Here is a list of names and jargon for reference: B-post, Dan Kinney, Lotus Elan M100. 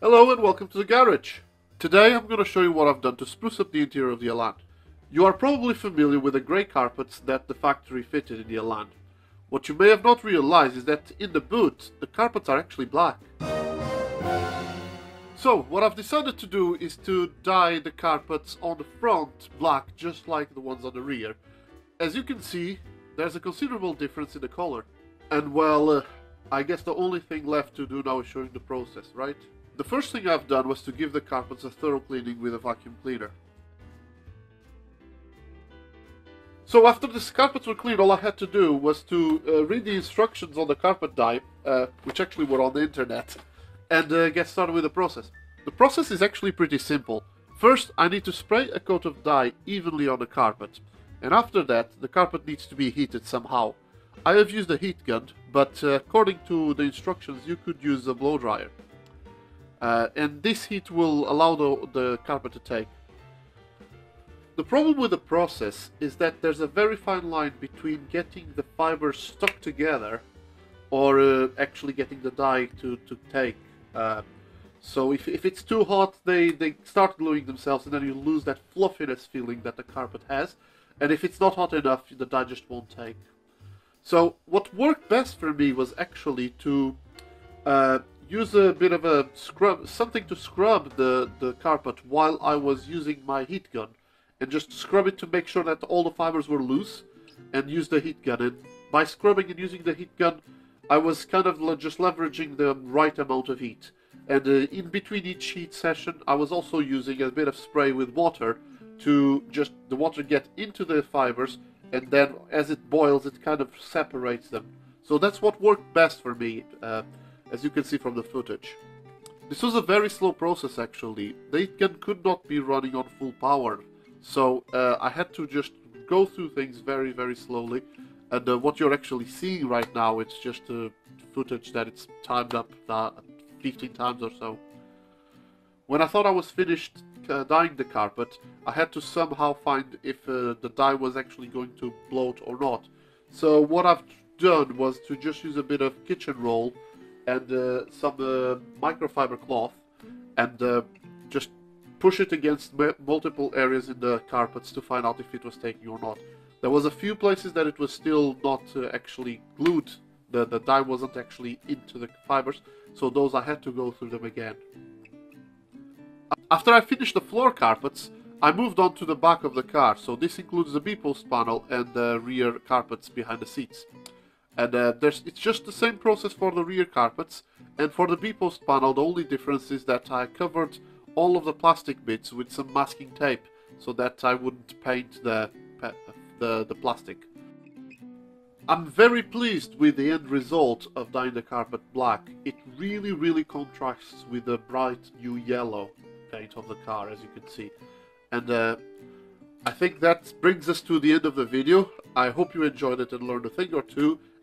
Hello and welcome to the garage. Today I'm going to show you what I've done to spruce up the interior of the Elan. You are probably familiar with the grey carpets that the factory fitted in the Elan. What you may have not realized is that in the boot, the carpets are actually black. So what I've decided to do is to dye the carpets on the front black, just like the ones on the rear. As you can see, there's a considerable difference in the color. And well, I guess the only thing left to do now is showing the process, right? The first thing I've done was to give the carpets a thorough cleaning with a vacuum cleaner. So after the carpets were cleaned, all I had to do was to read the instructions on the carpet dye, which actually were on the internet, and get started with the process. The process is actually pretty simple. First, I need to spray a coat of dye evenly on the carpet, and after that, the carpet needs to be heated somehow. I have used a heat gun, but according to the instructions, you could use a blow dryer. And this heat will allow the carpet to take. The problem with the process is that there's a very fine line between getting the fibers stuck together or actually getting the dye to take. So if it's too hot, they start gluing themselves, and then you lose that fluffiness feeling that the carpet has. And if it's not hot enough, the dye just won't take. So what worked best for me was actually to use a bit of a scrub, something to scrub the carpet while I was using my heat gun, and just scrub it to make sure that all the fibers were loose, and use the heat gun. And by scrubbing and using the heat gun, I was kind of just leveraging the right amount of heat. And in between each heat session, I was also using a bit of spray with water to just the water get into the fibers, and then as it boils, it kind of separates them. So that's what worked best for me. As you can see from the footage. This was a very slow process actually. The heat gun could not be running on full power, so I had to just go through things very, very slowly, and what you're actually seeing right now, it's just footage that it's timed up 15 times or so. When I thought I was finished dyeing the carpet, I had to somehow find if the dye was actually going to bloat or not. So what I've done was to just use a bit of kitchen roll and some microfiber cloth, and just push it against multiple areas in the carpets to find out if it was taking or not. There was a few places that it was still not actually glued, the dye wasn't actually into the fibers, so those I had to go through them again. After I finished the floor carpets, I moved on to the back of the car, so this includes the B-post panel and the rear carpets behind the seats. And it's just the same process for the rear carpets, and for the B-post panel the only difference is that I covered all of the plastic bits with some masking tape so that I wouldn't paint the plastic. I'm very pleased with the end result of dyeing the carpet black. It really, really contrasts with the bright new yellow paint of the car, as you can see. And I think that brings us to the end of the video. I hope you enjoyed it and learned a thing or two.